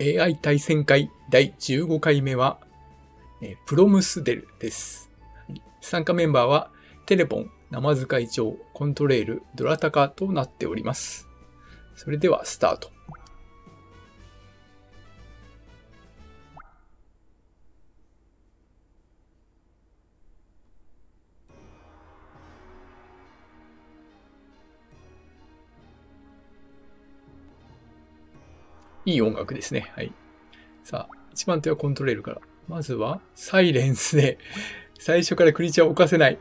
AI 対戦会第15回目は、プロムスデルです。参加メンバーは、テレポン、生塚イチョウ、コントレール、ドラタカとなっております。それではスタート。いい音楽ですね。はい。さあ、1番手はコントレールから。まずは、サイレンスで、最初からクリーチャーを置かせない。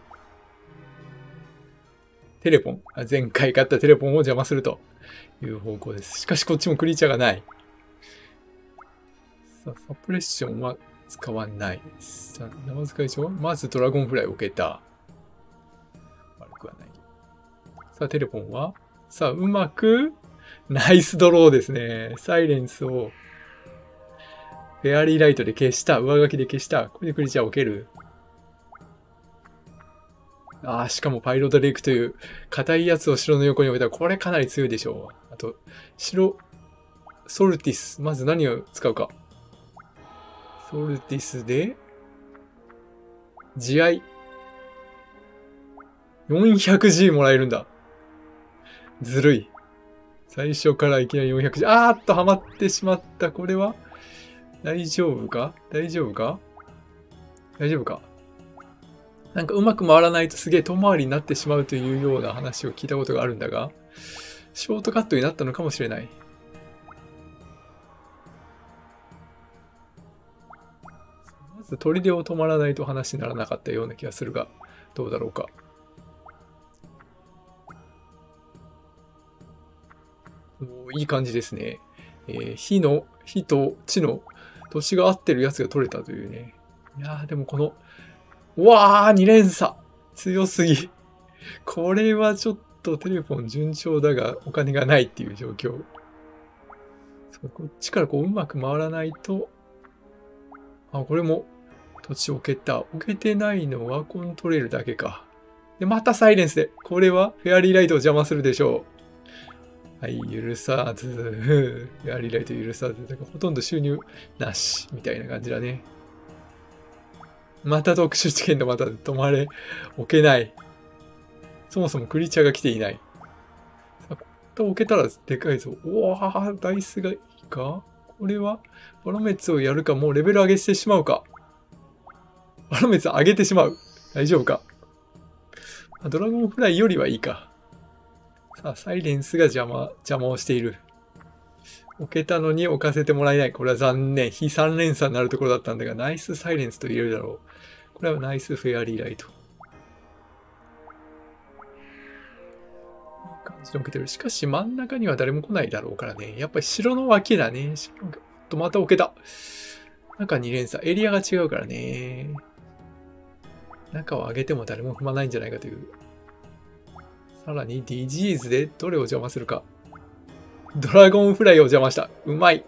テレポン。前回買ったテレポンを邪魔するという方向です。しかし、こっちもクリーチャーがない。さあ、サプレッションは使わない。さあ、生使いでしょ？まずドラゴンフライを置けた。悪くはない。さあ、テレポンは、さあ、うまく、ナイスドローですね。サイレンスをフェアリーライトで消した。上書きで消した。これでクリーチャーを受ける。ああ、しかもパイロットで行くという硬いやつを城の横に置いた。これかなり強いでしょう。あと、城、ソルティス。まず何を使うか。ソルティスで、慈愛。400G もらえるんだ。ずるい。最初からいきなり400G。あーっと、はまってしまった。これは、大丈夫か。なんかうまく回らないとすげえ遠回りになってしまうというような話を聞いたことがあるんだが、ショートカットになったのかもしれない。まず、砦を止まらないと話にならなかったような気がするが、どうだろうか。いい感じですね。火と地の年が合ってるやつが取れたというね。いやー、でもこの、うわー、2連鎖強すぎ。これはちょっとテレフォン順調だが、お金がないっていう状況。そう、こっちからこううまく回らないと、あ、これも土地置けた。置けてないのはコントレールだけか。で、またサイレンスで。これはフェアリーライトを邪魔するでしょう。はい、許さず、フェアリーライト許さず、だからほとんど収入なし、みたいな感じだね。また特殊地点でまた止まれ、置けない。そもそもクリーチャーが来ていない。さあ、これ置けたらでかいぞ。おぉ、ダイスがいいか？これは、バロメツをやるか、もうレベル上げしてしまうか。バロメツ上げてしまう。大丈夫か。ドラゴンフライよりはいいか。さあ、サイレンスが邪魔をしている。置けたのに置かせてもらえない。これは残念。非3連鎖になるところだったんだが、ナイスサイレンスと言えるだろう。これはナイスフェアリーライト。いい感じで置けてる。しかし真ん中には誰も来ないだろうからね。やっぱり城の脇だね。と、また置けた。中2連鎖。エリアが違うからね。中を上げても誰も踏まないんじゃないかという。さらに DGs でどれを邪魔するか。ドラゴンフライを邪魔した。うまい。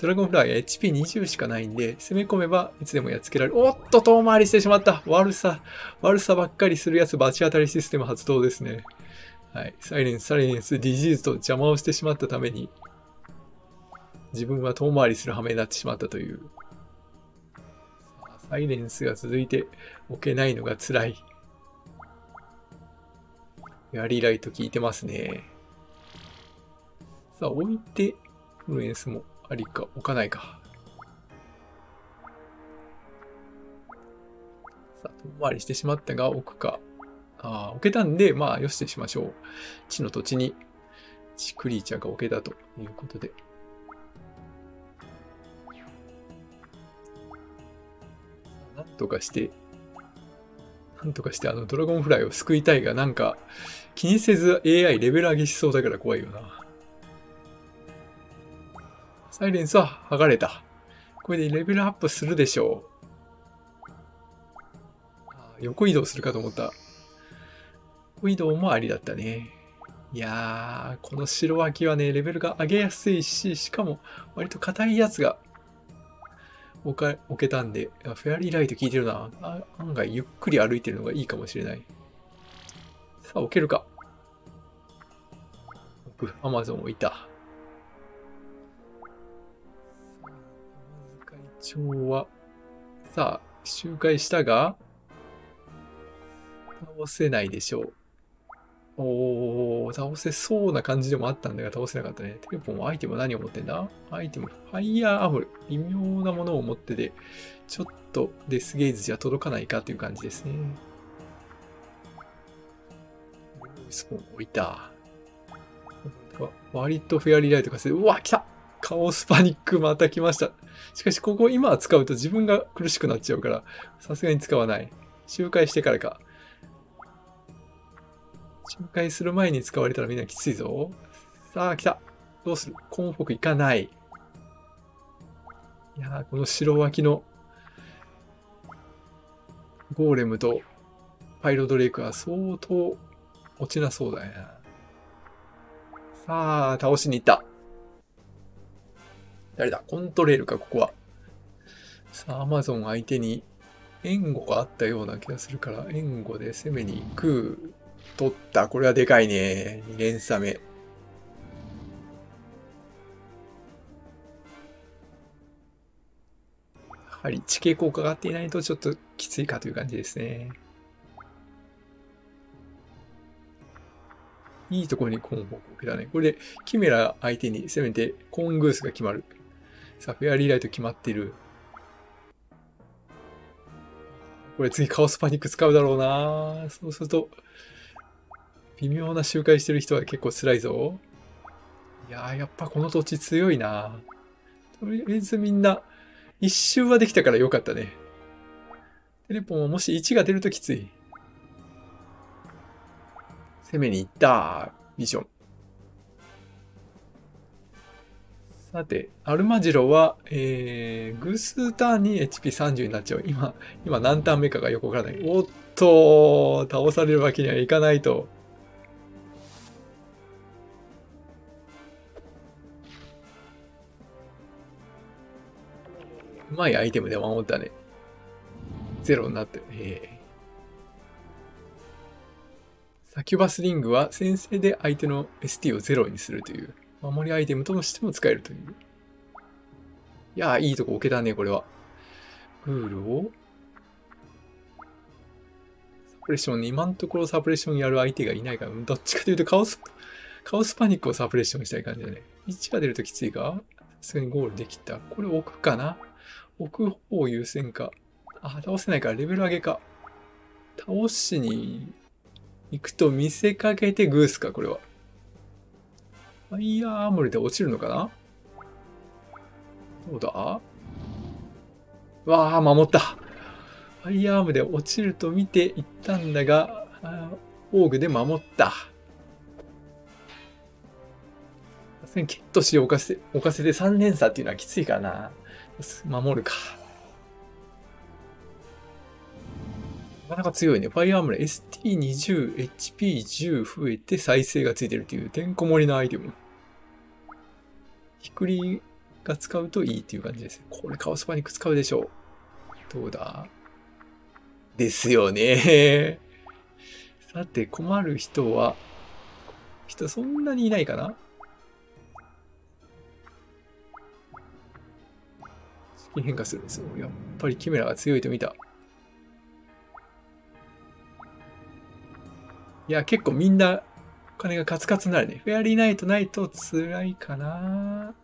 ドラゴンフライは HP20 しかないんで、攻め込めばいつでもやっつけられる。おっと、遠回りしてしまった。悪さばっかりするやつ、罰当たりシステム発動ですね。はい。サイレンス、DGs と邪魔をしてしまったために、自分は遠回りする羽目になってしまったという。サイレンスが続いて置けないのが辛い。フェアリーライト効いてますね。さあ、置いて、フルエンスもありか、置かないか。さあ、遠回りしてしまったが、置くか。ああ、置けたんで、まあ、よしとしましょう。地の土地に、地クリーチャーが置けたということで。なんとかしてドラゴンフライを救いたいが、なんか気にせず AI レベル上げしそうだから怖いよな。サイレンスは剥がれた。これでレベルアップするでしょう。あ、横移動するかと思った。横移動もありだったね。いやー、この白脇はね、レベルが上げやすいし、しかも割と硬いやつが置けたんで、フェアリーライト効いてるな。案外ゆっくり歩いてるのがいいかもしれない。さあ、置けるか。アマゾン置いた。調和。さあ、周回したが、倒せないでしょう。おー、倒せそうな感じでもあったんだが、倒せなかったね。テレポンはアイテム何を持ってんだ？アイテム、ファイヤーアホル。微妙なものを持ってて、ちょっとデスゲージじゃ届かないかという感じですね。スポーン置いた。割とフェアリーライトがする。うわ、来た！カオスパニックまた来ました。しかし、ここ今は使うと自分が苦しくなっちゃうから、さすがに使わない。周回してからか。周回する前に使われたらみんなきついぞ。さあ、来た。どうする？コンフォクいかない。いやー、この白脇のゴーレムとパイロドレイクは相当落ちなそうだよな。さあ、倒しに行った。誰だ？コントレールか、ここは。さあ、アマゾン相手に援護があったような気がするから、援護で攻めに行く。取った。これはでかいね。2連鎖目。やはり地形効果が上がっていないとちょっときついかという感じですね。いいところにコンボを受けたね。これでキメラ相手に攻めてコーングースが決まる。さあ、フェアリーライト決まってる。これ次カオスパニック使うだろうな。そうすると、微妙な周回してる人は結構辛いぞ。いやー、やっぱこの土地強いな。とりあえずみんな、一周はできたからよかったね。テレポンはもし1が出るときつい。攻めに行った。ビジョン。さて、アルマジロは、偶数ターンに HP30 になっちゃう。今何ターン目かがよくわからない。おっと、倒されるわけにはいかないと。うまいアイテムで守ったね。ゼロになってる。サキュバスリングは先制で相手の ST をゼロにするという、守りアイテムとしても使えるという。いやー、いいとこ置けたね、これは。ルールを。サプレッション、今のところサプレッションやる相手がいないから、どっちかというとカオスパニックをサプレッションしたい感じだね。1が出るときついか？さすがにゴールできた。これ置くかな？置く方優先か。あ、倒せないからレベル上げか。倒しに行くと見せかけてグースか、これは。ファイヤーアーモルで落ちるのかな？どうだ？わあ、守った。ファイヤーアームで落ちると見ていったんだが、オーグで守った。さすがにケットし置かせて3連鎖っていうのはきついかな。守るか。なかなか強いね。ファイアームレ ST20、HP10 増えて再生がついてるっていうてんこ盛りのアイテム。ひくりが使うといいっていう感じです。これカオスパニック使うでしょう。どうだ？ですよね。さて、困る人は、そんなにいないかな？変化するんですよ。やっぱりキメラが強いと見た。いや、結構みんな、お金がカツカツになるね。フェアリーライトないと辛いかな。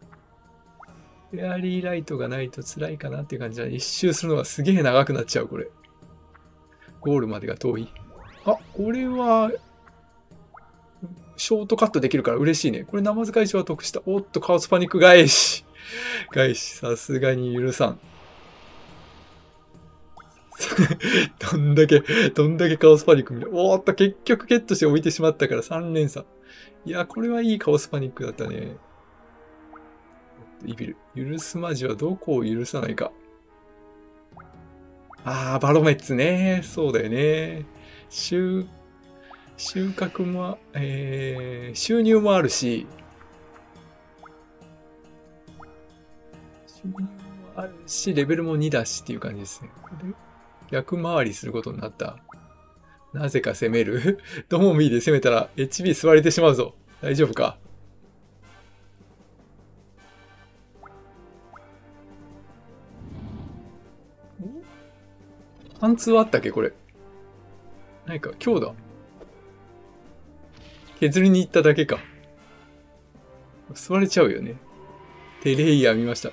フェアリーライトがないと辛いかなっていう感じだね。一周するのがすげえ長くなっちゃう、これ。ゴールまでが遠い。あ、これは、ショートカットできるから嬉しいね。これ、生使い上は得した。おっと、カオスパニック返し。返し、さすがに許さん。どんだけカオスパニック見る。おーっと、結局ゲットして置いてしまったから3連鎖。いや、これはいいカオスパニックだったね。イビル。許すまじはどこを許さないか。あー、バロメッツね。そうだよね。収穫も、収入もあるし、収入もあるし、レベルも2だしっていう感じですね。これ逆回りすることになった。なぜか攻める。ドモミーで攻めたら HB 吸われてしまうぞ。大丈夫か？貫通はあったっけこれ。何か、今日だ。削りに行っただけか。吸われちゃうよね。テレイヤー見ました。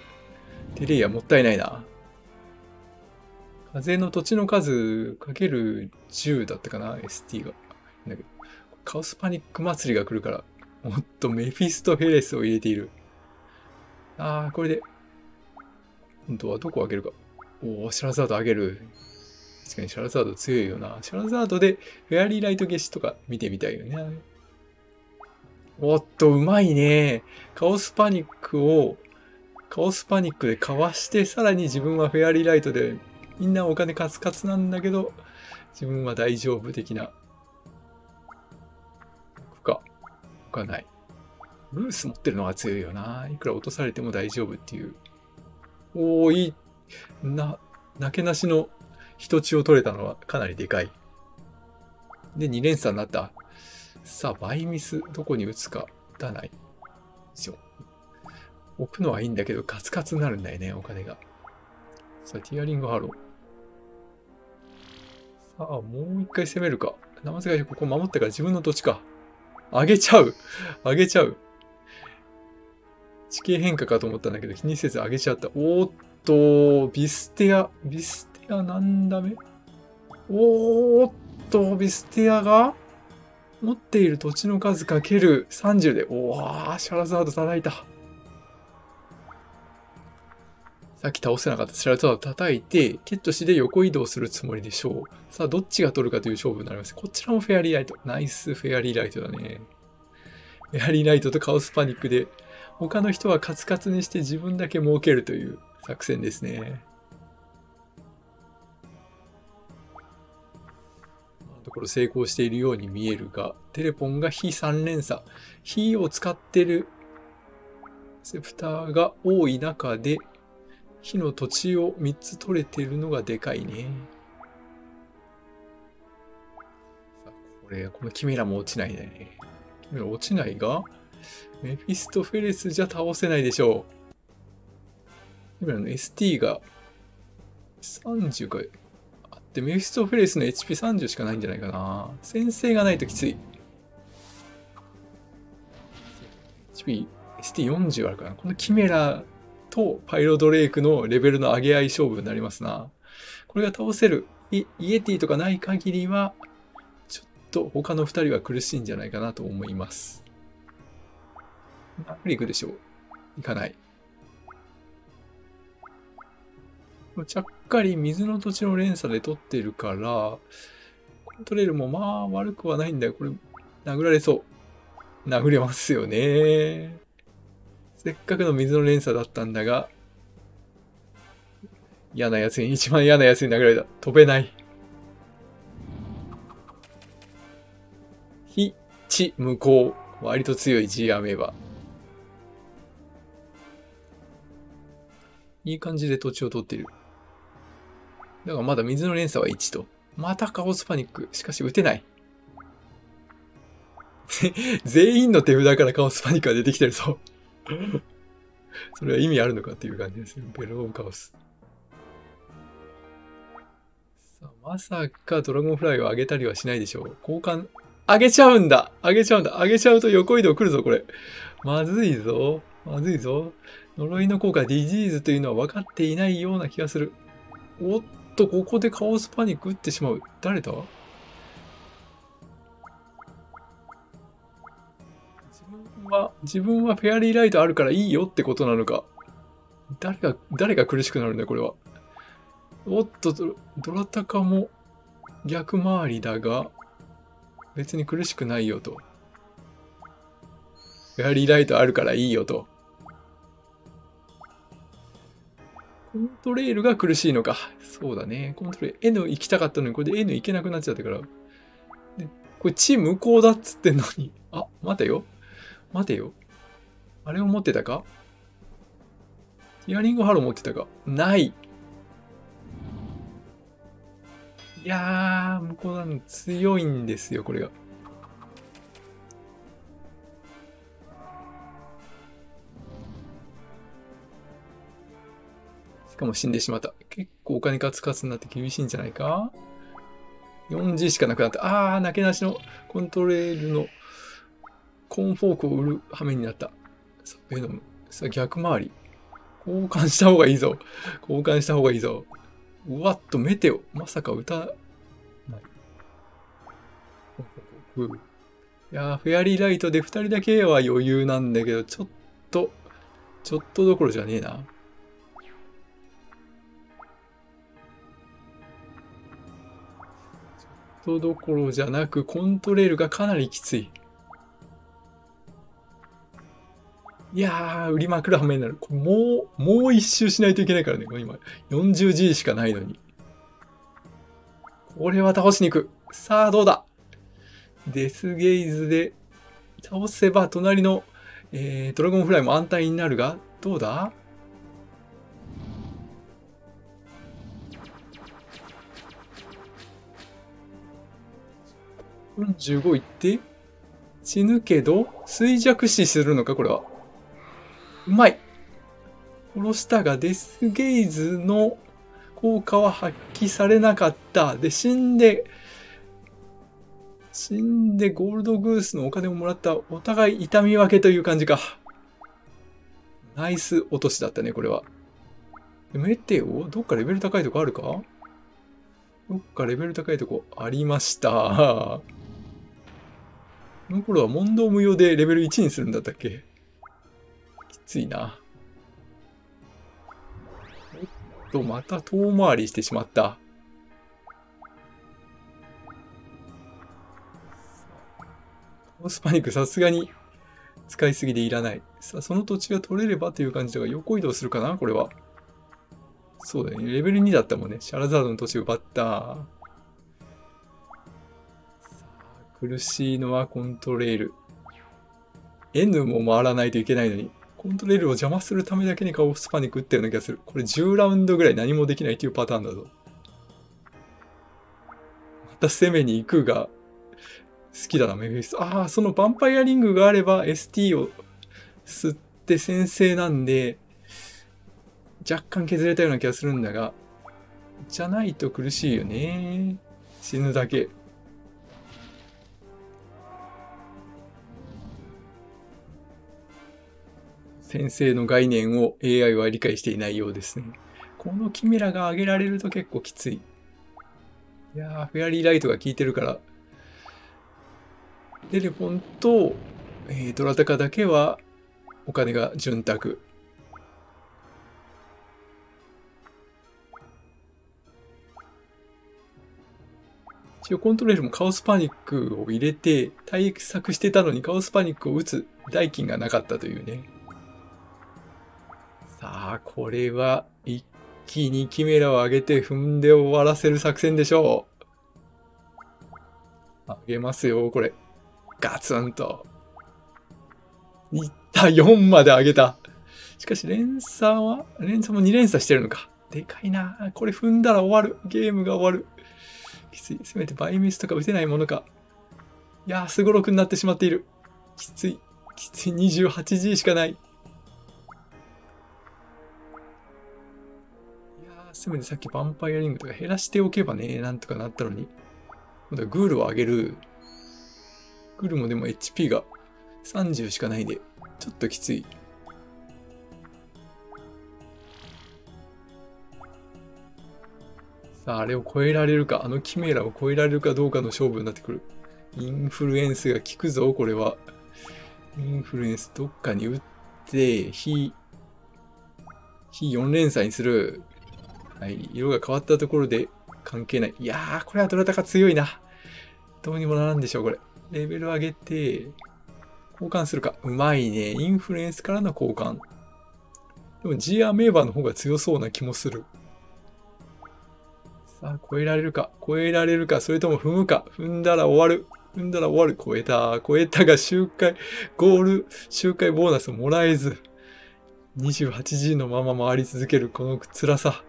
テレイヤーもったいないな。風の土地の数かける10だったかな ?ST が。だけどカオスパニック祭りが来るから、もっとメフィストフェレスを入れている。ああ、これで。今度はどこ上げるか。おお、シャラザード上げる。確かにシャラザード強いよな。シャラザードでフェアリーライト消しとか見てみたいよね。おっと、うまいね。カオスパニックでかわして、さらに自分はフェアリーライトで、みんなお金カツカツなんだけど、自分は大丈夫的な。他ない。ブース持ってるのが強いよな。いくら落とされても大丈夫っていう。おー、いい。なけなしの人血を取れたのはかなりでかい。で、2連鎖になった。さあ、バイミス、どこに打つか、打たない。置くのはいいんだけど、カツカツになるんだよね、お金が。さあ、ティアリングハロー。さあ、もう一回攻めるか。生瀬がここ守ったから自分の土地か。あげちゃう。あげちゃう。地形変化かと思ったんだけど、気にせずあげちゃった。おーっと、ビステア何だめ？おーっと、ビステアが持っている土地の数かける30で、おー、シャラザード叩いた。さっき倒せなかったシャラザード叩いて、ケット市で横移動するつもりでしょう。さあ、どっちが取るかという勝負になります。こちらもフェアリーライト。ナイスフェアリーライトだね。フェアリーライトとカオスパニックで、他の人はカツカツにして自分だけ儲けるという作戦ですね。ところ成功しているように見えるが、テレポンが非3連鎖。非を使ってるセプターが多い中で、火の土地を3つ取れてるのがでかいね。さあ、このキメラも落ちないね。キメラ落ちないが、メフィストフェレスじゃ倒せないでしょう。キメラの ST が30かあって、メフィストフェレスの HP30 しかないんじゃないかな。先制がないときつい。HP、ST40 あるかな。このキメラ、とパイロドレイクのレベルの上げ合い勝負になりますな。これが倒せるイエティとかない限りは、ちょっと他の2人は苦しいんじゃないかなと思います。何で行くでしょう？行かない。ちゃっかり水の土地の連鎖で取ってるから、コントレールもまあ悪くはないんだよ。これ、殴られそう。殴れますよね。せっかくの水の連鎖だったんだが、嫌なやつに、一番嫌なやつに殴られた。飛べない。火、地、無効。割と強い G アメーバ。いい感じで土地を取っている。だからまだ水の連鎖は1と。またカオスパニック。しかし撃てない。全員の手札からカオスパニックが出てきてるぞ。それは意味あるのかっていう感じですね。ベルオンカオス。さあ、まさかドラゴンフライを上げたりはしないでしょう。交換、上げちゃうんだ！上げちゃうんだ！上げちゃうと横移動来るぞ、これ。まずいぞ。まずいぞ。呪いの効果、ディジーズというのは分かっていないような気がする。おっと、ここでカオスパニック打ってしまう。誰だ？自分はフェアリーライトあるからいいよってことなのか。誰が苦しくなるんだ、これは。おっと、ドラタカも逆回りだが、別に苦しくないよと。フェアリーライトあるからいいよと。コントレールが苦しいのか。そうだね。コントレール。N 行きたかったのに、これで N 行けなくなっちゃったから。でこれ、地無効だっつってんのに。あ、待てよ。待てよ。あれを持ってたか？ティアリングハロー持ってたか？ない。いやー、向こうなの強いんですよ、これが。しかも死んでしまった。結構お金カツカツになって厳しいんじゃないか ?4G しかなくなった。ああ、なけなしのコントレールのコーンフォークを売る羽目になった。さあ、ベノム。さあ、逆回り。交換した方がいいぞ。交換した方がいいぞ。うわっと、メテオ。まさか歌、ない。いやー、フェアリーライトで2人だけは余裕なんだけど、ちょっとどころじゃねえな。ちょっとどころじゃなく、コントレールがかなりきつい。いやー、売りまくる羽目になる。もう一周しないといけないからね。今、40G しかないのに。これは倒しに行く。さあ、どうだ。デスゲイズで倒せば、隣の、ドラゴンフライも安泰になるが、どうだ？45いって死ぬけど、衰弱死するのか、これは。うまい。殺したが、デスゲイズの効果は発揮されなかった。で、死んでゴールドグースのお金をもらった。お互い痛み分けという感じか。ナイス落としだったね、これは。メテオ？どっかレベル高いとこあるか？どっかレベル高いとこありました。この頃は問答無用でレベル1にするんだったっけ？きついな。おっと、また遠回りしてしまった。オスパニックさすがに使いすぎでいらない。さあ、その土地が取れればという感じだが、横移動するかなこれは。そうだよね。レベル2だったもんね。シャラザードの土地奪った。さあ、苦しいのはコントレール。N も回らないといけないのに、コントレールを邪魔するためだけにオスパニック打ったような気がする。これ10ラウンドぐらい何もできないというパターンだぞ。また攻めに行くが、好きだな、メフィス。ああ、そのヴァンパイアリングがあれば ST を吸って先制なんで、若干削れたような気がするんだが、じゃないと苦しいよね。死ぬだけ。先制の概念を AI は理解していないようですね。このキメラが上げられると結構きつい。いやー、フェアリーライトが効いてるから、テレフォンと、ドラタカだけはお金が潤沢。一応コントレールもカオスパニックを入れて対策してたのにカオスパニックを打つ代金がなかったというね。さあ、これは一気にキメラを上げて踏んで終わらせる作戦でしょう。上げますよ、これ。ガツンと。1対4まで上げた。しかし、連鎖も2連鎖してるのか。でかいな。これ踏んだら終わる。ゲームが終わる。きつい。せめてバイミスとか打てないものか。いやー、すごろくになってしまっている。きつい。きつい。28G しかない。いやー、せめてさっきヴァンパイアリングとか減らしておけばね、なんとかなったのに。まだグールを上げる。グールもでも HP が30しかないで、ちょっときつい。さあ、あれを超えられるか、あのキメラを超えられるかどうかの勝負になってくる。インフルエンスが効くぞ、これは。インフルエンスどっかに打って、非4連鎖にする。はい、色が変わったところで、関係ない。いやー、これはドラタカ強いな。どうにもならんでしょう、これ。レベル上げて、交換するか。うまいね。インフルエンスからの交換。でも、G アメーバーの方が強そうな気もする。さあ、超えられるか。超えられるか。それとも踏むか。踏んだら終わる。踏んだら終わる。超えた。超えたが、周回、ゴール、周回ボーナスをもらえず。28G のまま回り続ける、この辛さ。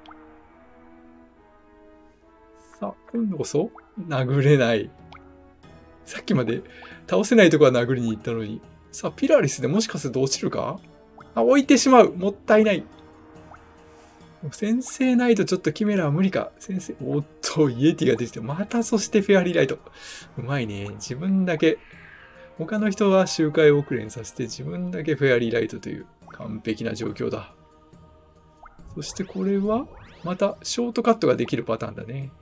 あ、今度こそ殴れない。さっきまで倒せないとこは殴りに行ったのに。さあ、ピラリスでもしかすると落ちるか？あ、置いてしまう。もったいない。先制ないとちょっとキメラは無理か。先制、おっと、イエティが出てきて、またそしてフェアリーライト。うまいね。自分だけ、他の人は周回遅れにさせて、自分だけフェアリーライトという完璧な状況だ。そしてこれは、またショートカットができるパターンだね。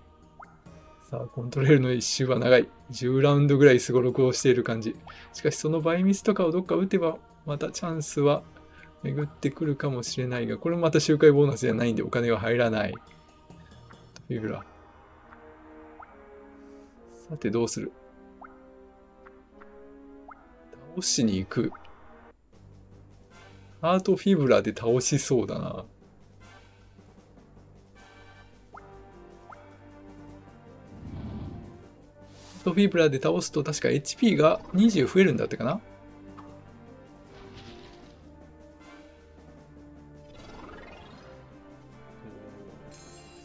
さあ、コントレールの一周は長い。10ラウンドぐらいスゴロクをしている感じ。しかし、その倍ミスとかをどっか打てば、またチャンスは巡ってくるかもしれないが、これもまた周回ボーナスじゃないんでお金が入らない。フィブラ。さて、どうする？倒しに行く。ハートフィブラで倒しそうだな。フィブラで倒すと確か HP が20増えるんだったかな。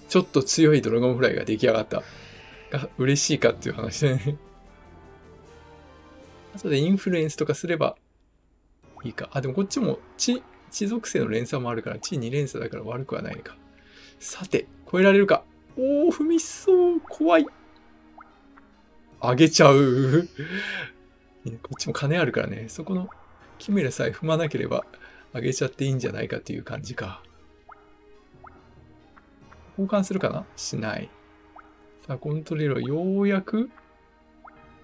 ちょっと強いドラゴンフライが出来上がったが嬉しいかっていう話だね。あとでインフルエンスとかすればいいか。あ、でもこっちも地属性の連鎖もあるから地2連鎖だから悪くはないか。さて超えられるか。おお、踏みそう。怖い。あげちゃう。こっちも金あるからね。そこのキメラさえ踏まなければあげちゃっていいんじゃないかっていう感じか。交換するかな？しない。さあ、コントレールはようやく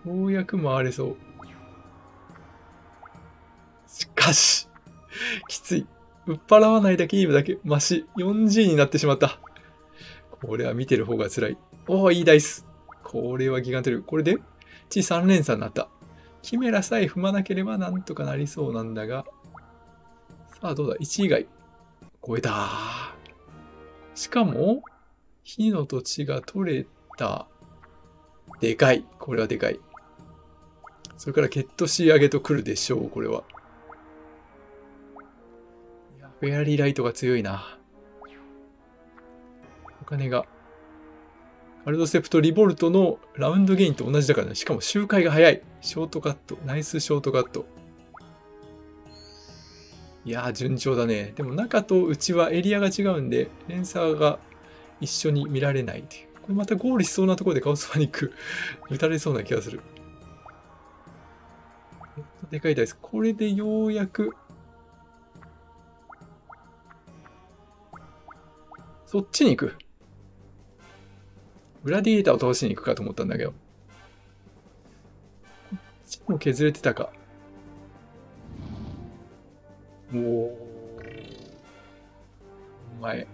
回れそう。しかし、きつい。売っ払わないだけいいだけ。マシ。4G になってしまった。これは見てる方が辛い。おお、いいダイス。これはギガントレール。これで地3連鎖になった。キメラさえ踏まなければなんとかなりそうなんだが。さあどうだ？ 1 以外。超えた。しかも、火の土地が取れた。でかい。これはでかい。それからケット仕上げと来るでしょう。これは。いや、フェアリーライトが強いな。お金が。アルドセプトリボルトのラウンドゲインと同じだからね。しかも周回が早い。ショートカット。ナイスショートカット。いやー、順調だね。でも中と内はエリアが違うんで、連鎖が一緒に見られない。これまたゴールしそうなところでカオスパニック。打たれそうな気がする。でかいダイス。これでようやく。そっちに行く。グラディエーターを倒しに行くかと思ったんだけど。こっちも削れてたか。おお。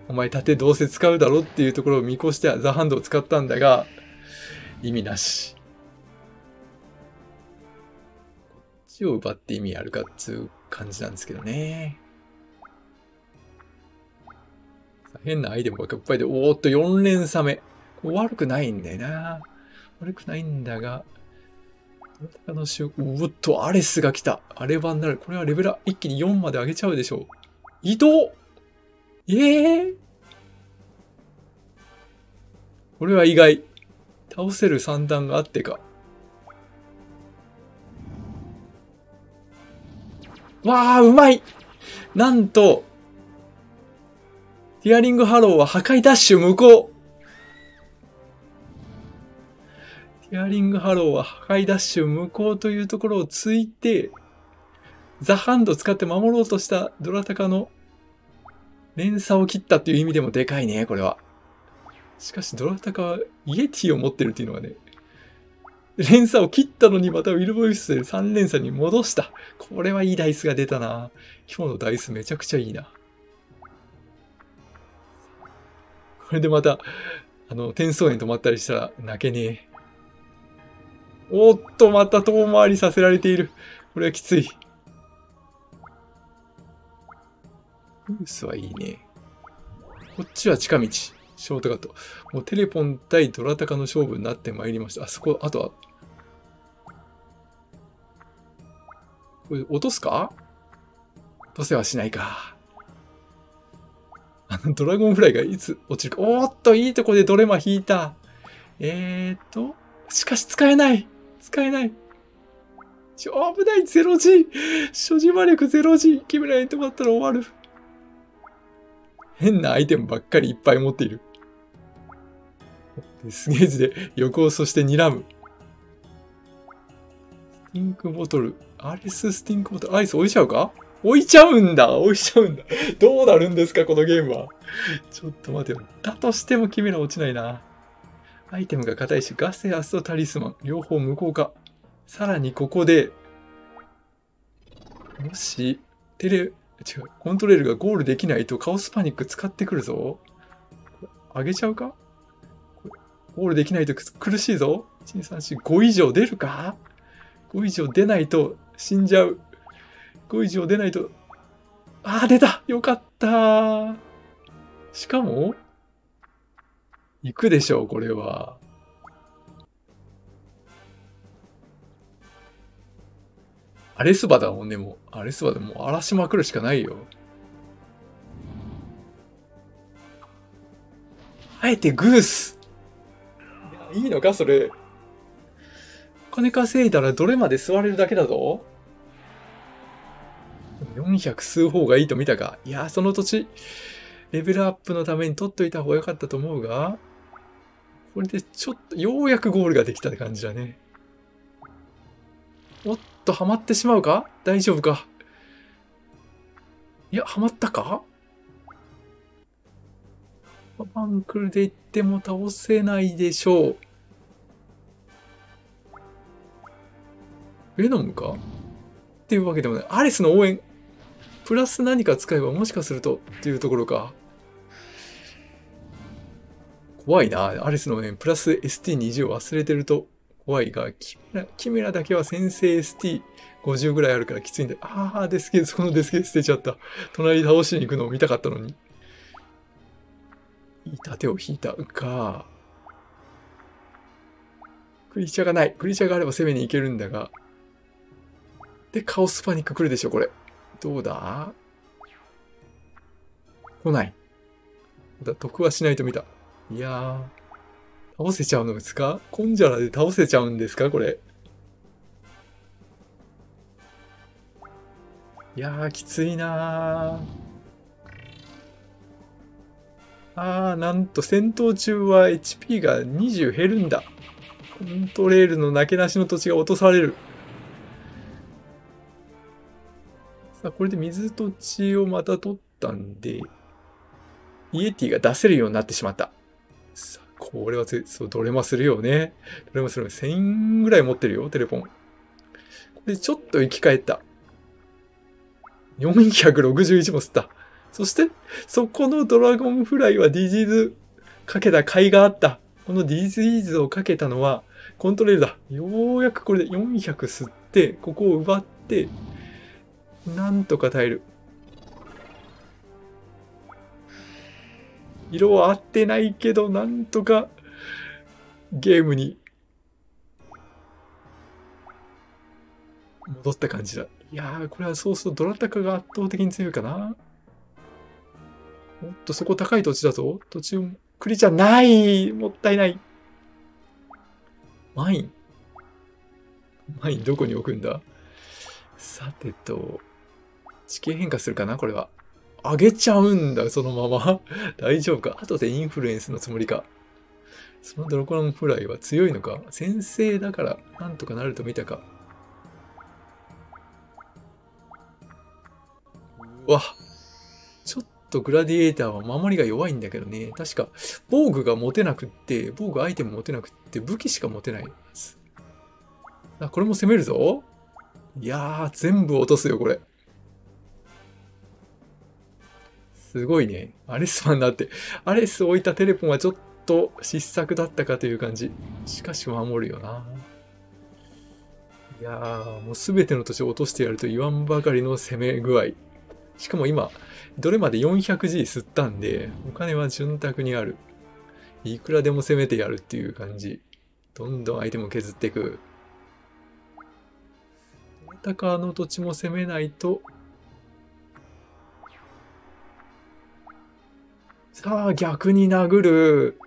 お前盾どうせ使うだろっていうところを見越してはザハンドを使ったんだが、意味なし。こっちを奪って意味あるかっつう感じなんですけどね。変なアイデアがいっぱいで、おーっと4連鎖目。悪くないんだよな。悪くないんだが、どのしゅうおっと、アレスが来た。アレバになる。これはレベル一気に4まで上げちゃうでしょう。移動。これは意外。倒せる算段があってか。わあ、うまい。なんと、ティアリングハローは破壊ダッシュ無効。ティアリングハローは破壊ダッシュ無効というところをついて、ザ・ハンド使って守ろうとしたドラタカの連鎖を切ったという意味でもでかいね、これは。しかしドラタカはイエティを持ってるっていうのがね、連鎖を切ったのにまたウィルボイスで3連鎖に戻した。これはいいダイスが出たな。今日のダイスめちゃくちゃいいな。これでまた、転送に止まったりしたら泣けねえ。おっと、また遠回りさせられている。これはきつい。ウースはいいね。こっちは近道。ショートカット。もうテレポン対ドラタカの勝負になってまいりました。あそこ、あとは。これ、落とすか？落とせはしないか。ドラゴンフライがいつ落ちるか。おっと、いいとこでドレマ引いた。しかし使えない。使えない。危ない 0G! 所持魔力 0G! キメラに止まったら終わる。変なアイテムばっかりいっぱい持っている。デスゲージで横をそして睨む。スティンクボトル。アリススティンクボトル。アイス置いちゃうか？置いちゃうんだ！置いちゃうんだ！どうなるんですか、このゲームは。ちょっと待てよ。だとしても君ら落ちないな。アイテムが硬いし、ガセアスとタリスマン。両方無効化。さらにここで、もし、コントレールがゴールできないとカオスパニック使ってくるぞ。上げちゃうか？ゴールできないと苦しいぞ。1、2、3、4、5以上出るか？ 5 以上出ないと死んじゃう。5以上出ないと、あー出た！よかった！しかも、行くでしょう、これは。アレスバだもんね、もう。アレスバでもう荒らしまくるしかないよ。あえてグース！いや、いいのか、それ。お金稼いだらどれまで座れるだけだぞ。400吸う方がいいと見たか。いや、その土地、レベルアップのために取っといた方が良かったと思うが、これでちょっと、ようやくゴールができた感じだね。おっと、はまってしまうか？大丈夫か？いや、はまったか？バンクルで行っても倒せないでしょう。ベノムか？っていうわけでもない。アリスの応援。プラス何か使えばもしかするとっていうところか。怖いな。アリスのね、プラス ST20 を忘れてると怖いが、キメラだけは先生 ST50 ぐらいあるからきついんだ。あー、デスゲージ、このデスゲージ捨てちゃった。隣倒しに行くのを見たかったのに。いた手を引いたか。クリーチャーがない。クリーチャーがあれば攻めに行けるんだが。で、カオスパニック来るでしょ、これ。どうだ？来ない。得はしないと見た。いやー。倒せちゃうのですか？コンジャラで倒せちゃうんですかこれ。いやー、きついなー。あー、なんと戦闘中は HP が20減るんだ。コントレールのなけなしの土地が落とされる。さあ、これで水と血をまた取ったんで、イエティが出せるようになってしまった。さあ、これはそう、どれもするよね。どれもするよ。1000ぐらい持ってるよ、テレポン。これでちょっと生き返った。461も吸った。そして、そこのドラゴンフライはディジーズかけた甲斐があった。このディジーズをかけたのはコントレールだ。ようやくこれで400吸って、ここを奪って、なんとか耐える。色は合ってないけど、なんとかゲームに戻った感じだ。いやー、これはそうするとドラタカが圧倒的に強いかな。おっと、そこ高い土地だぞ。土地を、クリちゃんない!もったいない。マイン。マインどこに置くんだ？さてと、地形変化するかなこれは。上げちゃうんだ、そのまま。大丈夫か。後でインフルエンスのつもりか。そのドラゴンフライは強いのか。先制だから、なんとかなると見たか。うわ。ちょっとグラディエーターは守りが弱いんだけどね。確か、防具が持てなくって、防具アイテム持てなくって、武器しか持てないやつ。あ、これも攻めるぞ。いやー、全部落とすよ、これ。すごいね。アレスマンだって。アレス置いたテレポンはちょっと失策だったかという感じ。しかし、守るよな。いやー、もうすべての土地を落としてやると言わんばかりの攻め具合。しかも今、どれまで 400G 吸ったんで、お金は潤沢にある。いくらでも攻めてやるっていう感じ。どんどんアイテムを削っていく。だからあの土地も攻めないと。さあ、逆に殴る。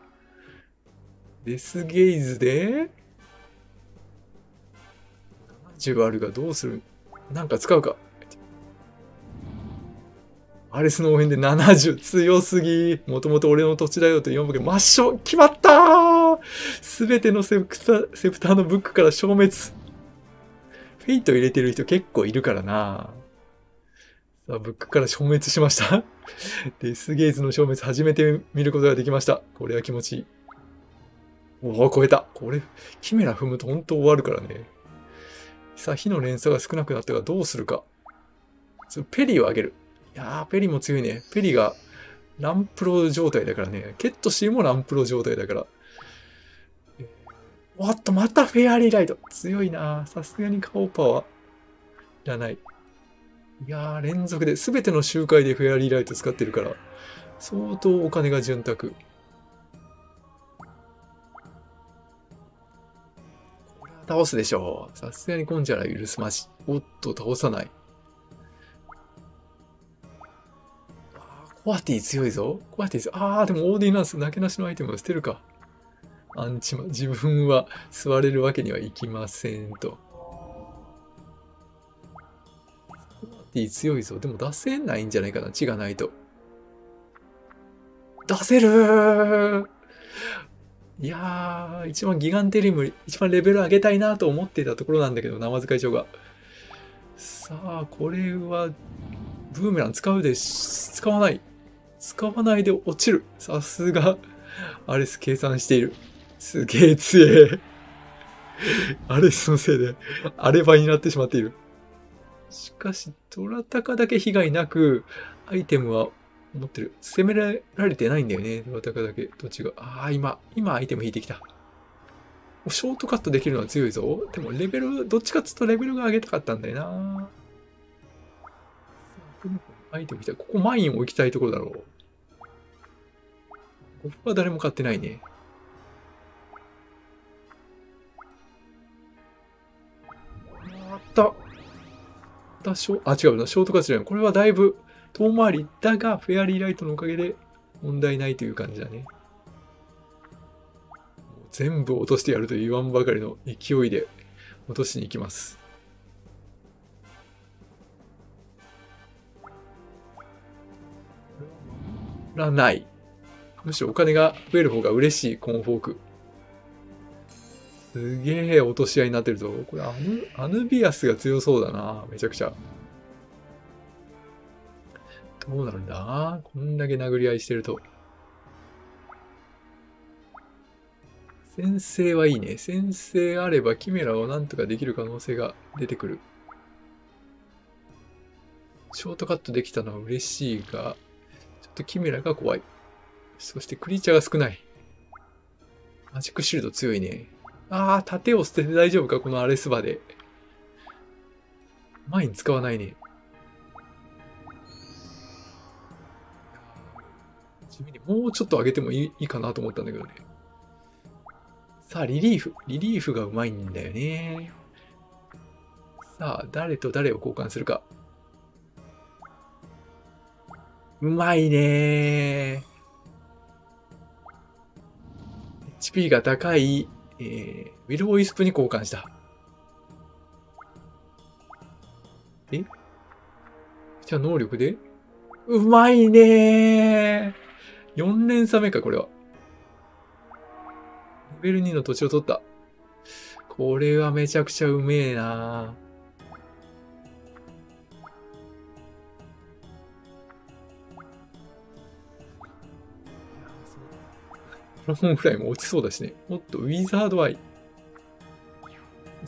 デスゲイズで70あるがどうする。なんか使うか。アリスの応援で70。強すぎ。もともと俺の土地だよと4ブック。抹消。決まったー。すべてのセプターのブックから消滅。フェイト入れてる人結構いるからな。さあ、ブックから消滅しました。デスゲーズの消滅初めて見ることができました。これは気持ちいい。おお、超えた。これ、キメラ踏むと本当終わるからね。さあ、火の連鎖が少なくなったがどうするか。ペリーを上げる。いやー、ペリーも強いね。ペリーがランプロ状態だからね。ケットシーもランプロ状態だから。おっと、またフェアリーライト。強いな。さすがにカオパはいらない。いやー、連続で、すべての周回でフェアリーライト使ってるから、相当お金が潤沢。これは倒すでしょう。さすがにコンジャラ許すまじ。おっと、倒さない。コアティ強いぞ。コアティ強い。あー、でもオーディナンス、なけなしのアイテムを捨てるか。アンチマン、自分は座れるわけにはいきませんと。コアティ強いぞ。でも出せないんじゃないかな。血がないと。出せるー。いやー、一番ギガンテリウム、一番レベル上げたいなと思っていたところなんだけど、生使い帳が。さあ、これは、ブーメラン使うでし、使わない。使わないで落ちる。さすが、アレス計算している。すげえ強え。アレスのせいで、アレバになってしまっている。しかし、ドラタカだけ被害なく、アイテムは持ってる。攻められてないんだよね、ドラタカだけ。どっちが。ああ、今アイテム引いてきた。ショートカットできるのは強いぞ。でも、レベル、どっちかっつうとレベルが上げたかったんだよな。アイテム来た。ここマインを置きたいところだろう。ここは誰も買ってないね。あった。あ、違うな。ショートカットじゃない。これはだいぶ遠回りだが、フェアリーライトのおかげで問題ないという感じだね。全部落としてやると言わんばかりの勢いで落としに行きます。らない。むしろお金が増える方が嬉しい、コンフォーク。すげえ落とし合いになってるぞ。これアヌビアスが強そうだな。めちゃくちゃ。どうなるんだ？こんだけ殴り合いしてると。先制はいいね。先制あればキメラをなんとかできる可能性が出てくる。ショートカットできたのは嬉しいが、ちょっとキメラが怖い。そしてクリーチャーが少ない。マジックシールド強いね。ああ、盾を捨てて大丈夫か、このアレスバで。前に使わないね。地味にもうちょっと上げてもいいかなと思ったんだけどね。さあ、リリーフ。リリーフがうまいんだよね。さあ、誰と誰を交換するか。うまいねー。HP が高い、ウィル・ウィスプに交換した。じゃあ能力でうまいねー。4連鎖目か、これは。レベル2の土地を取った。これはめちゃくちゃうめえなー。ドラゴンフライも落ちそうだしね。もっとウィザードアイ。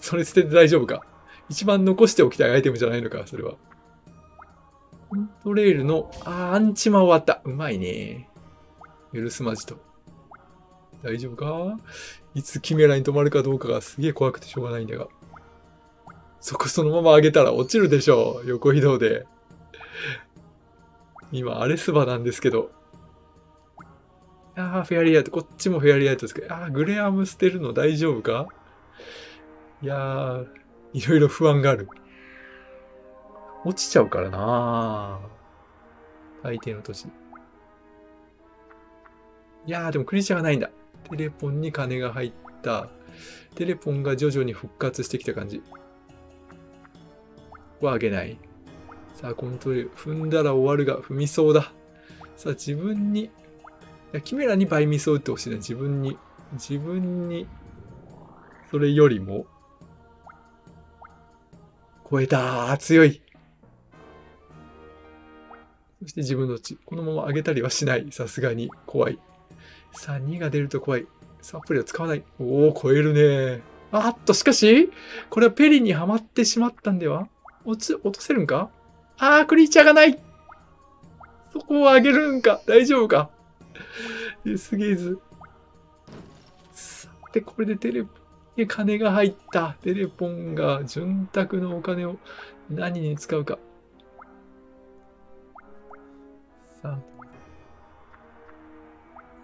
それ捨てて大丈夫か。一番残しておきたいアイテムじゃないのか、それは。コントレイルの、アンチマ終わった。うまいね。許すまじと。大丈夫か？いつキメラに止まるかどうかがすげえ怖くてしょうがないんだが。そのまま上げたら落ちるでしょう。横移動で。今、アレスバなんですけど。ああ、フェアリーライト。こっちもフェアリーライトですけど。ああ、グレアム捨てるの大丈夫か？いやー、いろいろ不安がある。落ちちゃうからなー。大抵の土地。いやー、でもクリーチャーがないんだ。テレポンに金が入った。テレポンが徐々に復活してきた感じ。はあげない。さあ、コントロール。踏んだら終わるが、踏みそうだ。さあ、自分に。キメラに倍ミスを打ってほしいな。自分に。自分に。それよりも。超えたー、強い。そして自分の血。このまま上げたりはしない。さすがに。怖い。さあ、2が出ると怖い。さあ、プレーを使わない。おお、超えるねー。あっと、しかし、これはペリにはまってしまったんでは？落とせるんか？あー、クリーチャーがない。そこを上げるんか。大丈夫か。すげえず。さて、これで金が入った。テレポンが、潤沢のお金を何に使うか。さあ。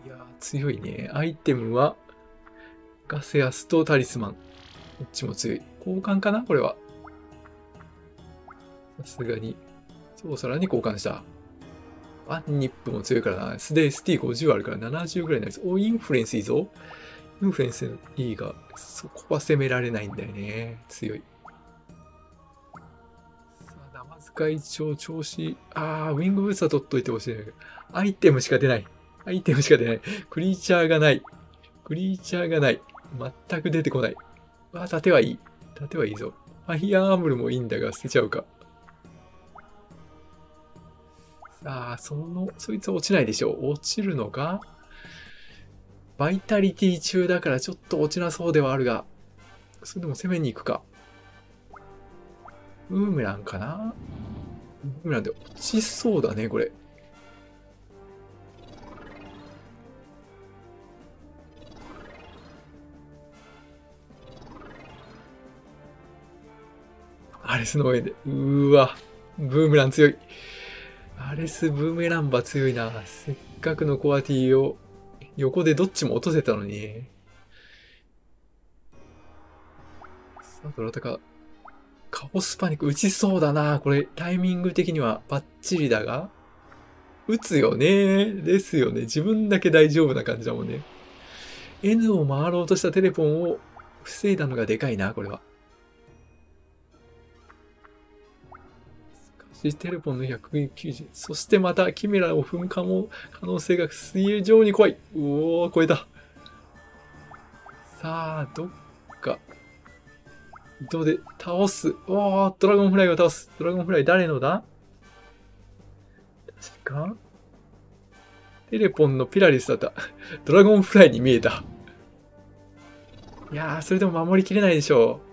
いやー、強いね。アイテムは、ガセアスとタリスマン。こっちも強い。交換かなこれは。さすがに。そう、さらに交換した。ワンニップも強いからな。スデスティ50あるから70ぐらいになります。お、インフルエンスいいぞ。インフルエンス E が、そこは攻められないんだよね。強い。さあ、ダマ使い調子。あー、ウィングブースは取っといてほしい。アイテムしか出ない。アイテムしか出ない。クリーチャーがない。クリーチャーがない。全く出てこない。わあ、盾はいい。盾はいいぞ。ファイアーアームルもいいんだが、捨てちゃうか。さあ、そいつは落ちないでしょう。落ちるのが、バイタリティ中だからちょっと落ちなそうではあるが、それでも攻めに行くか。ブーメランかな？ブーメランで落ちそうだね、これ。アレスの上で。うわ、ブーメラン強い。アレス、ブーメランバ強いな。せっかくのコアティを横でどっちも落とせたのに。さあ、どなたか。カオスパニック打ちそうだな。これ、タイミング的にはバッチリだが。打つよね。ですよね。自分だけ大丈夫な感じだもんね。N を回ろうとしたテレポンを防いだのがでかいな、これは。テレポンの190。そしてまた、キメラを噴火も可能性が非常に怖い。おお、超えた。さあ、どっか。移動で倒す。おお、ドラゴンフライを倒す。ドラゴンフライ誰のだ？確かテレポンのピラリスだった。ドラゴンフライに見えた。いやー、それでも守りきれないでしょう。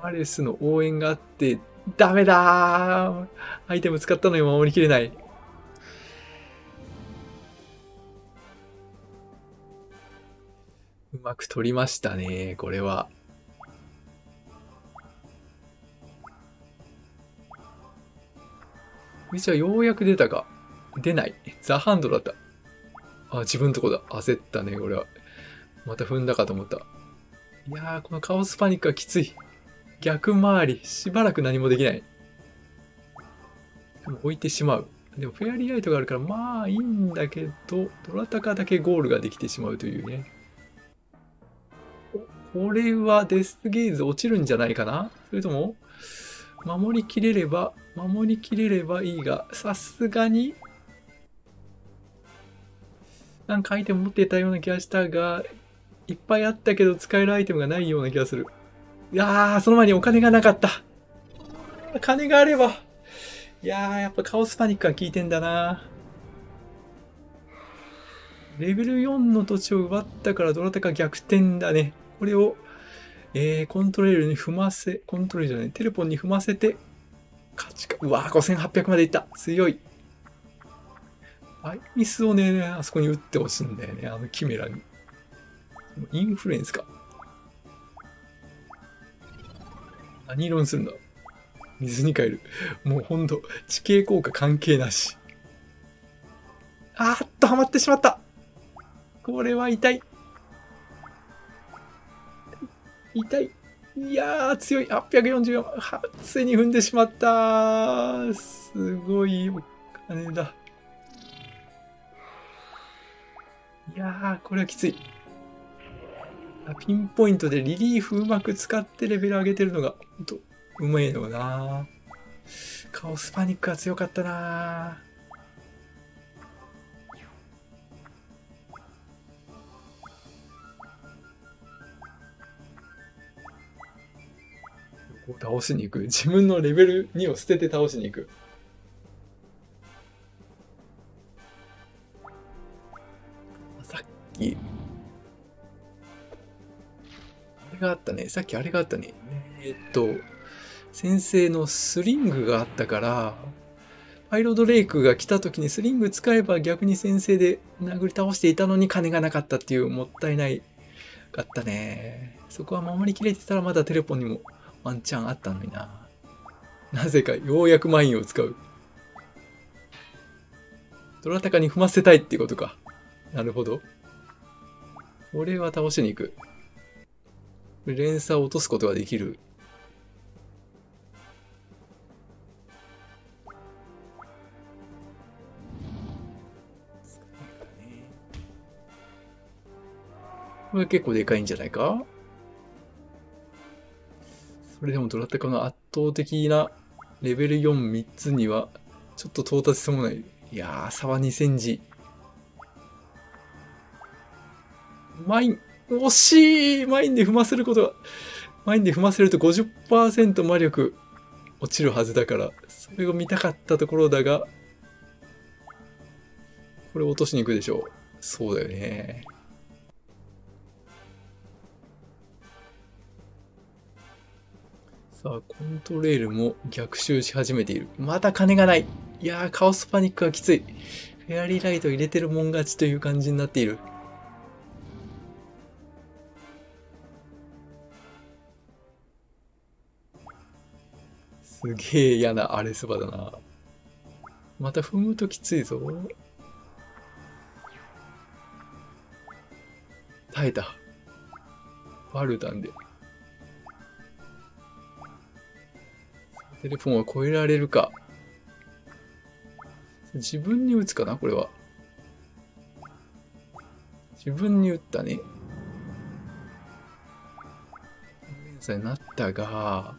アレスの応援があって、ダメだー！アイテム使ったのに守りきれない。うまく取りましたね、これは。じゃあ、ようやく出たか。出ない。ザ・ハンドだった。あ、自分のとこだ。焦ったね、これは。また踏んだかと思った。いやー、このカオスパニックはきつい。逆回り。しばらく何もできない。でも置いてしまう。でもフェアリーライトがあるから、まあいいんだけど、ドラタカだけゴールができてしまうというね。これはデスゲーズ落ちるんじゃないかな？それとも、守りきれればいいが、さすがに、なんかアイテム持っていたような気がしたが、いっぱいあったけど使えるアイテムがないような気がする。いやー、その前にお金がなかった。金があれば。いやー、やっぱカオスパニックは効いてんだな。レベル4の土地を奪ったからどなたか逆転だね。これを、コントレールに踏ませ、コントレールじゃない、テレポンに踏ませて、勝ちか。うわー、5800までいった。強い。ミスをね、あそこに打ってほしいんだよね。あのキメラに。インフルエンスか。何論するんだ？水に変える。もうほんと、地形効果関係なし。あーっと、はまってしまった。これは痛い。痛い。いやー、強い。844。は、ついに踏んでしまったー。すごいお金だ。いやー、これはきつい。ピンポイントでリリーフうまく使ってレベル上げてるのが、ほんと、うまいのかな。カオスパニックは強かったな。倒しに行く。自分のレベル2を捨てて倒しに行く。さっきあれがあったね。先生のスリングがあったから、パイロドレイクが来た時にスリング使えば逆に先生で殴り倒していたのに金がなかったっていう、もったいないかったね。そこは守りきれてたらまだテレポンにもワンチャンあったのにな。なぜかようやくマインを使う。ドラタカに踏ませたいってことか。なるほど。これは倒しに行く。連鎖を落とすことができる。これ結構でかいんじゃないか。それでもドラタカの圧倒的なレベル43つにはちょっと到達してもない。いやー、差は2センチ。マイン、惜しい。マインで踏ませると 50% 魔力落ちるはずだから、それを見たかったところだが、これ落としに行くでしょう。そうだよね。さあ、コントレールも逆襲し始めている。まだ金がない。いやー、カオスパニックはきつい。フェアリーライト入れてるもん勝ちという感じになっている。すげえ嫌なアレスバだな。また踏むときついぞ。耐えた。バルダンで。テレフォンは超えられるか。自分に打つかな、これは。自分に打ったね。連鎖になったが、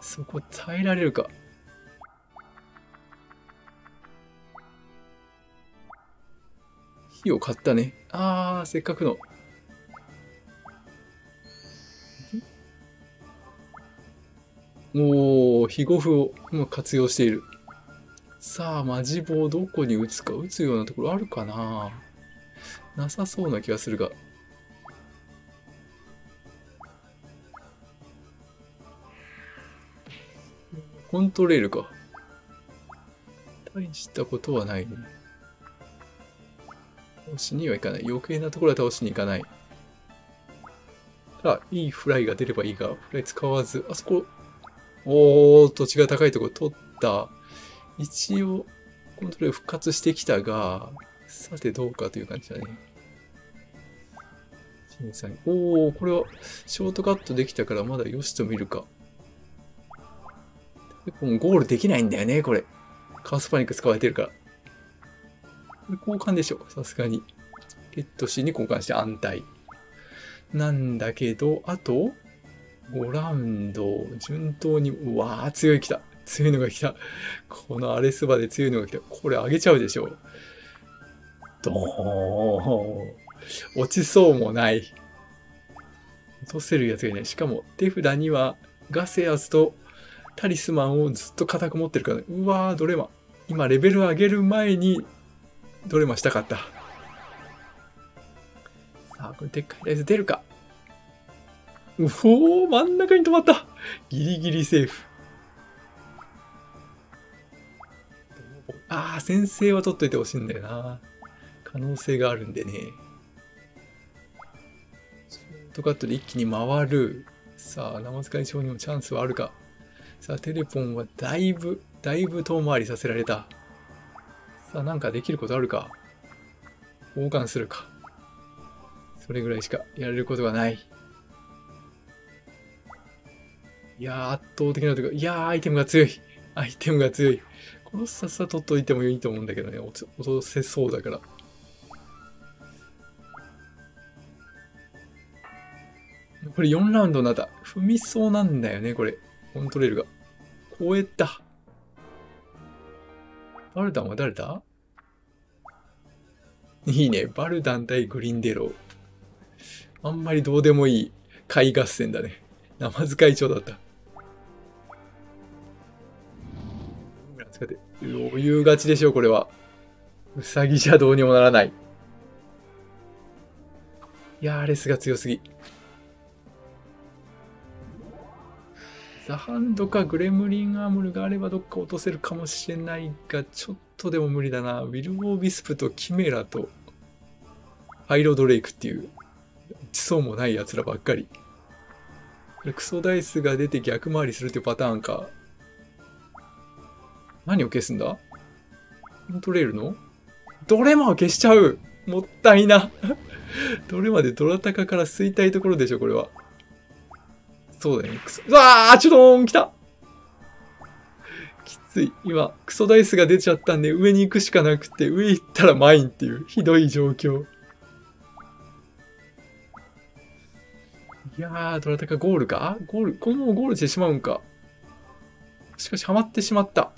そこ耐えられるか。火を買ったね。あー、せっかくの。もう、非護符を今活用している。さあ、マジ棒どこに打つか。打つようなところあるかな。なさそうな気がするが。コントレールか。大したことはないね。倒しにはいかない。余計なところは倒しにいかない。さあ、いいフライが出ればいいが、フライ使わず、あそこ、おー、土地が高いところ取った。一応、コントロール復活してきたが、さてどうかという感じだね。おー、これはショートカットできたからまだよしと見るか。ゴールできないんだよね、これ。カオスパニック使われてるから。これ交換でしょ、さすがに。レッド C に交換して安泰。なんだけど、あと、5ラウンド、順当に、うわー、強い来た。強いのが来た。このアレスバで強いのが来た。これ上げちゃうでしょう。ドーン。落ちそうもない。落とせるやつがいない。しかも、手札にはガセアスとタリスマンをずっと固く持ってるからね。うわー、ドレマ。今、レベル上げる前に、ドレマしたかった。さあ、これ、でっかいライズ出るか。うおー、真ん中に止まった。ギリギリセーフ。ああ、先生は取っといてほしいんだよな。可能性があるんでね。ショートカットで一気に回る。さあ、生使い賞にもチャンスはあるか。さあ、テレポンはだいぶ遠回りさせられた。さあ、なんかできることあるか。交換するか。それぐらいしかやれることがない。いやー、圧倒的なというか、いやー、アイテムが強い。このさっさと取っといてもいいと思うんだけどね。落とせそうだから。これ4ラウンドになった。踏みそうなんだよね、これ。コントレールが。超えた。バルダンは誰だ？いいね。バルダン対グリンデロー。あんまりどうでもいい貝合戦だね。生使い帳だった。余裕勝ちでしょ、これは。うさぎじゃどうにもならない。いやー、レスが強すぎ。ザハンドかグレムリンアームルがあればどっか落とせるかもしれないが、ちょっとでも無理だな。ウィル・オービスプとキメラとハイロドレイクっていう、打ちそうもないやつらばっかり。クソダイスが出て逆回りするっていうパターンか。何を消すんだ？コントレールの？どれも消しちゃう！もったいな。どれまでドラタカから吸いたいところでしょ、これは。そうだよね。クソ。うわあ、ちょどーん来たきつい。今、クソダイスが出ちゃったんで、上に行くしかなくて、上行ったらマインっていう、ひどい状況。いやー、ドラタカゴールか？ゴール、これもうゴールしてしまうんか。しかし、ハマってしまった。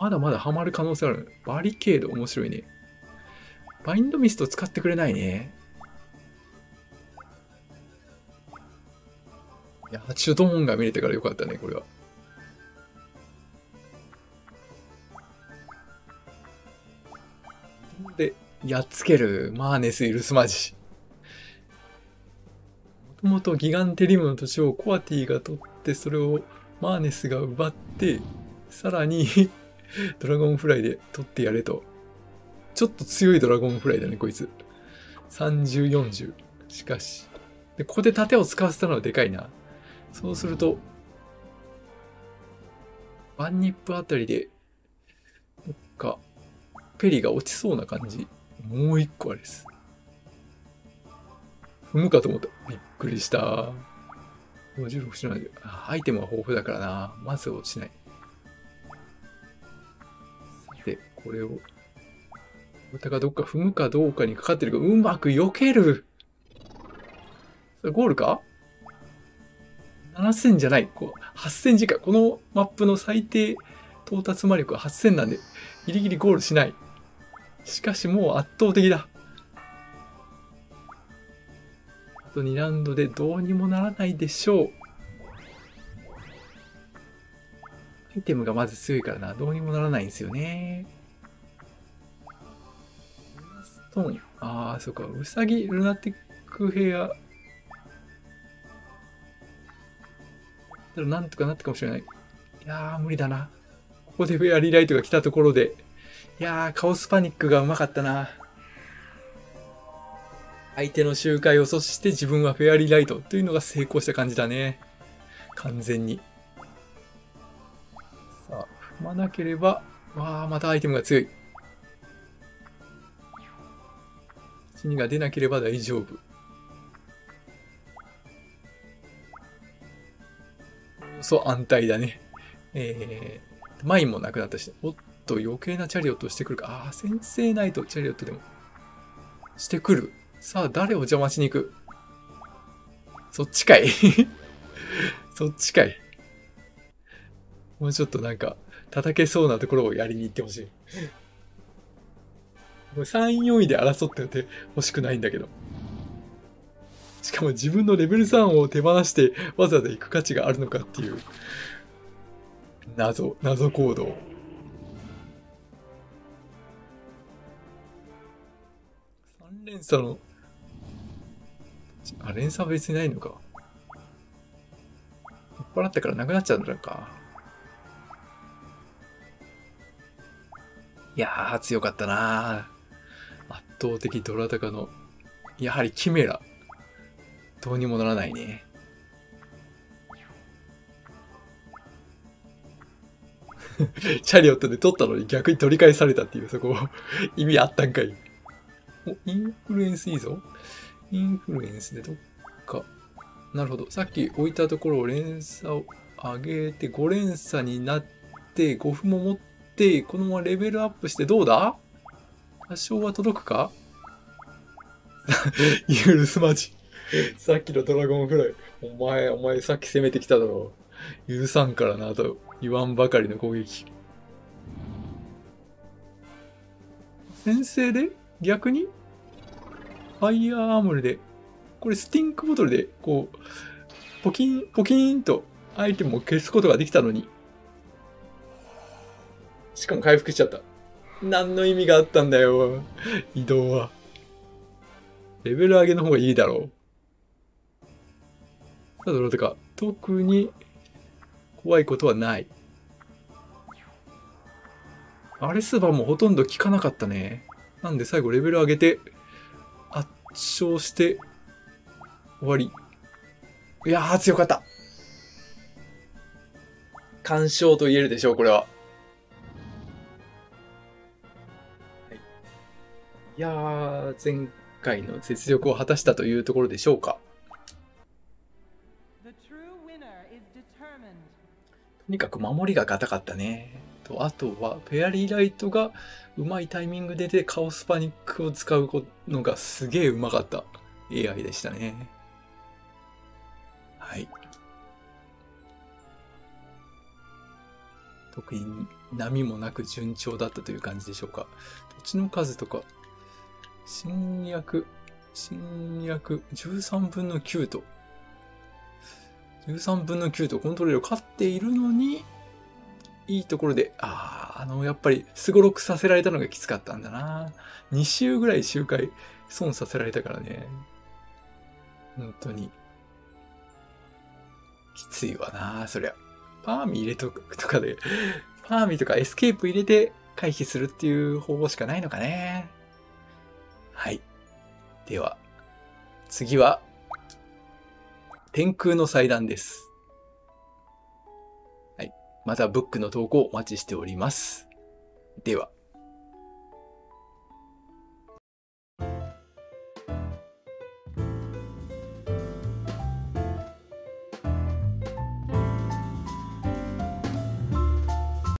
まだまだハマる可能性ある。バリケード面白いね。バインドミスト使ってくれないね。いや、チュドーンが見れてからよかったね、これは。で、やっつける。マーネス・イルスマジ。もともとギガンテリウムの土地をコアティが取って、それをマーネスが奪って、さらに、ドラゴンフライで取ってやれと。ちょっと強いドラゴンフライだね、こいつ。30、40。しかし。で、ここで盾を使わせたのはでかいな。そうすると、ワンニップあたりで、どっか、ペリが落ちそうな感じ。もう一個あれです。踏むかと思った。びっくりした。56種類。アイテムは豊富だからな。まず落ちない。さて、これを、豚がどっか踏むかどうかにかかってるが、うまく避ける。それゴールか？7000じゃない。こう、8000時間。このマップの最低到達魔力は8000なんで、ギリギリゴールしない。しかしもう圧倒的だ。あと2ラウンドでどうにもならないでしょう。アイテムがまず強いからな。どうにもならないんですよね。ストーン。ああ、そうか。ウサギ、ルナティックヘア。なんとかなったかもしれない。いやー、無理だな。ここでフェアリーライトが来たところで。いやー、カオスパニックがうまかったな。相手の周回を阻止して自分はフェアリーライトというのが成功した感じだね。完全に。さあ、踏まなければ、わー、またアイテムが強い。死にが出なければ大丈夫。そう、安泰だね。マインもなくなったし、おっと、余計なチャリオットしてくるか。ああ、先制ないとチャリオットでも。してくる。さあ、誰を邪魔しに行く？そっちかい。そっちかい。もうちょっとなんか、叩けそうなところをやりに行ってほしい。もう3位、4位で争ってて欲しくないんだけど。しかも自分のレベル3を手放してわざわざ行く価値があるのかっていう謎行動。3連鎖の、あ、連鎖は別にないのか。引っ張らったからなくなっちゃうんだか。いやー、強かったな。圧倒的ドラタカの、やはりキメラ。どうにもならないね。チャリオットで取ったのに逆に取り返されたっていう、そこ意味あったんかい。お、インフルエンスいいぞ。インフルエンスでどっか。なるほど。さっき置いたところを連鎖を上げて、5連鎖になって、5分も持って、このままレベルアップしてどうだ？多少は届くか？ユルスマジ。さっきのドラゴンフライ。お前さっき攻めてきただろう。許さんからなと言わんばかりの攻撃。先制で逆にファイヤーアーモルで、これスティンクボトルで、こう、ポキン、ポキンとアイテムを消すことができたのに。しかも回復しちゃった。何の意味があったんだよ、移動は。レベル上げの方がいいだろう。さあ、どうとか、特に怖いことはない。アレスバもほとんど効かなかったね。なんで最後レベル上げて、圧勝して、終わり。いやー、強かった。完勝と言えるでしょう、これは。いやー、前回の雪辱を果たしたというところでしょうか。とにかく守りが堅かったね。とあとはフェアリーライトがうまいタイミングでカオスパニックを使うのがすげえうまかった AI でしたね。はい。特に波もなく順調だったという感じでしょうか。土地の数とか。侵略、13分の9と。13分の9とコントロールを勝っているのに、いいところで、やっぱり、すごろくさせられたのがきつかったんだな。2周ぐらい周回、損させられたからね。本当に。きついわな、そりゃ。パーミー入れとくとかで、パーミーとかエスケープ入れて回避するっていう方法しかないのかね。はい。では、次は、天空の祭壇です。はい。またブックの投稿お待ちしております。では。